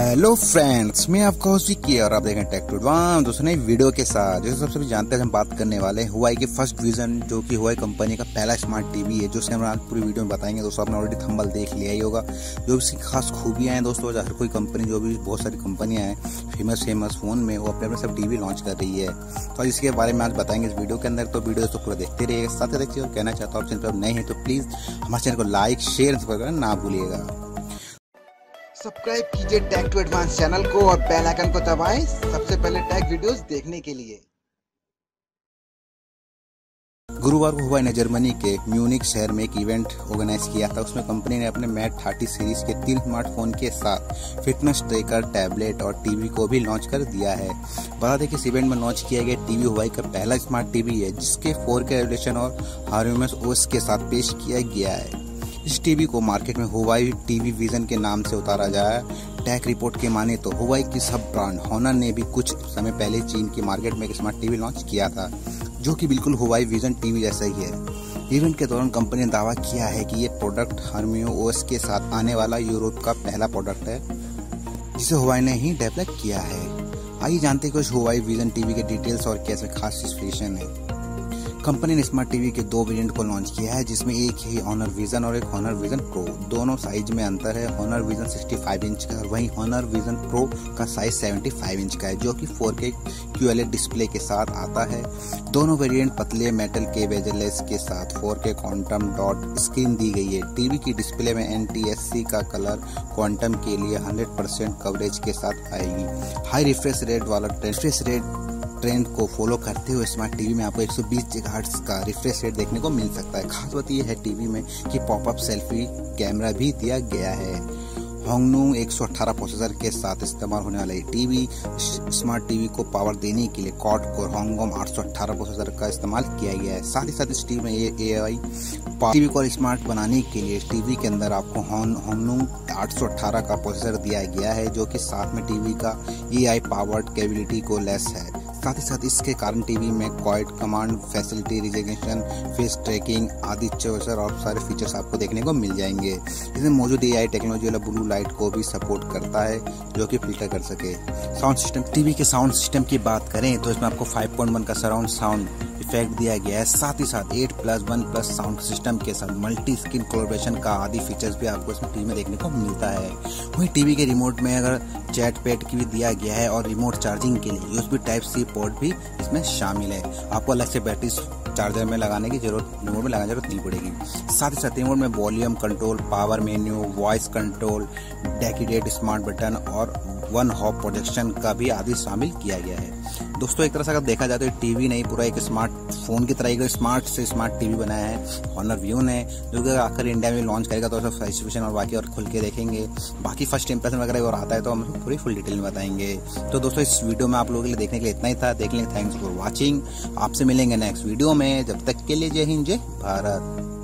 Hello friends, मैं आपका host की और आप देख रहे हैं टेक टू एडवांस दोस्तों नई वीडियो के साथ। जैसे सबसे भी जानते हैं, हम बात करने वाले हैं हुआई के फर्स्ट विजन, जो कि हुआई कंपनी का पहला स्मार्ट टीवी है, जो हम आज पूरी वीडियो में बताएंगे। दोस्तों आपने ऑलरेडी थंबनेल देख लिया ही होगा, जो इसकी खास खूबियाँ हैं। दोस्तों हर कोई कंपनी, जो भी बहुत सारी कंपनियाँ हैं फेमस फोन में, वो अपने अपने सब टीवी लॉन्च कर रही है, तो इसके बारे में आज बताएंगे इस वीडियो के अंदर। तो वीडियो दोस्तों पूरा देखते रहिएगा। साथ ही देखिए, कहना चाहता हूँ आप चैनल पर नए हैं तो प्लीज़ हमारे चैनल को लाइक शेयर करना ना भूलिएगा। सब्सक्राइब कीजिए टेक टू एडवांस चैनल को और बेल आइकन को दबाएं सबसे पहले टेक वीडियोस देखने के लिए। गुरुवार को हुआई ने जर्मनी के म्यूनिक शहर में एक इवेंट ऑर्गेनाइज किया था। उसमें कंपनी ने अपने मैट 30 सीरीज के 3 स्मार्टफोन के साथ फिटनेस ट्रैकर, टैबलेट और टीवी को भी लॉन्च कर दिया है। बता दें कि इस इवेंट में लॉन्च किया गया टीवी हुआई का पहला स्मार्ट टीवी है, जिसके 4K रेजोल्यूशन और HarmonyOS के साथ पेश किया गया है। इस टीवी को मार्केट में हुआई टीवी विजन के नाम से उतारा जाए। टेक रिपोर्ट के माने तो हुआई की सब ब्रांड होनर ने भी कुछ समय पहले चीन के मार्केट में एक स्मार्ट टीवी लॉन्च किया था, जो कि बिल्कुल हुआई विजन टीवी जैसा ही है। इवेंट के दौरान कंपनी ने दावा किया है कि ये प्रोडक्ट HarmonyOS के साथ आने वाला यूरोप का पहला प्रोडक्ट है, जिसे हुआई ने ही डेवलप किया है। आइए जानते हैं कुछ हुआई विजन टीवी के डिटेल्स और कैसे खास स्पेशन है। कंपनी ने स्मार्ट टीवी के 2 वेरिएंट को लॉन्च किया है, जिसमें एक ही HONORVision और एक HONORVision Pro, दोनों साइज में अंतर है। HONORVision 65 इंच का और वहीं HONORVision Pro का साइज 75 इंच का है, जो कि 4K QLED डिस्प्ले के साथ आता है। दोनों वेरिएंट पतले मेटल के बेजलेस के साथ 4K क्वांटम डॉट स्क्रीन दी गई है। टीवी की डिस्प्ले में NTSC का कलर क्वांटम के लिए 100% कवरेज के साथ आएगी। हाई रिफ्रेश रेट वाला रिफ्रेश रेट ट्रेंड को फॉलो करते हुए स्मार्ट टीवी में आपको 120 GHz का रिफ्रेश रेट देखने को मिल सकता है। खास बात यह है टीवी में कि पॉपअप सेल्फी कैमरा भी दिया गया है। होनर 118 प्रोसेसर के साथ इस्तेमाल होने वाला ये टीवी स्मार्ट टीवी को पावर देने के लिए क्वाड कोर होनर 818 प्रोसेसर का इस्तेमाल किया गया है। साथ ही साथ इस टीवी में एआई टीवी को स्मार्ट बनाने के लिए टीवी के अंदर आपको होनर 818 का प्रोसेसर दिया गया है, जो कि साथ में टीवी का एआई पावर्ड कैपेबिलिटी को लेस है। साथ ही साथ इसके कारण टीवी में क्वाइट command facility, recognition, face tracking आदि चौसर और सारे फीचर्स आपको देखने को मिल जाएंगे। इसमें मौजूद AI टेक्नोलॉजी वाला ब्लू लाइट को भी सपोर्ट करता है, जो कि फिल्टर कर सके। साउंड सिस्टम, टीवी के साउंड सिस्टम की बात करें तो इसमें आपको 5.1 का सराउंड साउंड इफेक्ट दिया गया है। साथ ही साथ 8+1+ साउंड सिस्टम के साथ मल्टी स्क्रीन कोलैबोरेशन का आदि फीचर्स भी आपको इसमें टीवी में देखने को मिलता है। वहीं टीवी के रिमोट में अगर चैट पैड की भी दिया गया है और रिमोट चार्जिंग के लिए USB Type-C पोर्ट भी इसमें शामिल है। आपको अलग से बैटरी चार्जर में लगाने की जरूरत, रिमोट में लगाने की जरूरत नहीं पड़ेगी। साथ ही साथ रिमोट में volume control, power menu, voice control, dedicated smart button और 1-hop प्रोजेक्शन का भी आदि शामिल किया गया है। दोस्तों एक तरह से अगर देखा जाए तो टीवी नहीं, पूरा एक स्मार्ट फोन की तरह एक स्मार्ट से स्मार्ट टीवी बनाया है HONORVision ने, जो कि आकर इंडिया में लॉन्च करेगा। तो उसका स्पेसिफिकेशन और बाकी और खुल के देखेंगे, बाकी फर्स्ट इंप्रेशन वगैरह और आता है तो हम पूरी फुल डिटेल में बताएंगे। तो दोस्तों इस वीडियो में आप लोगों के लिए देखने के लिए इतना ही था। देख लेंगे, थैंक्स फॉर वॉचिंग। आपसे मिलेंगे नेक्स्ट वीडियो में, जब तक के लिए जय हिंद जय भारत।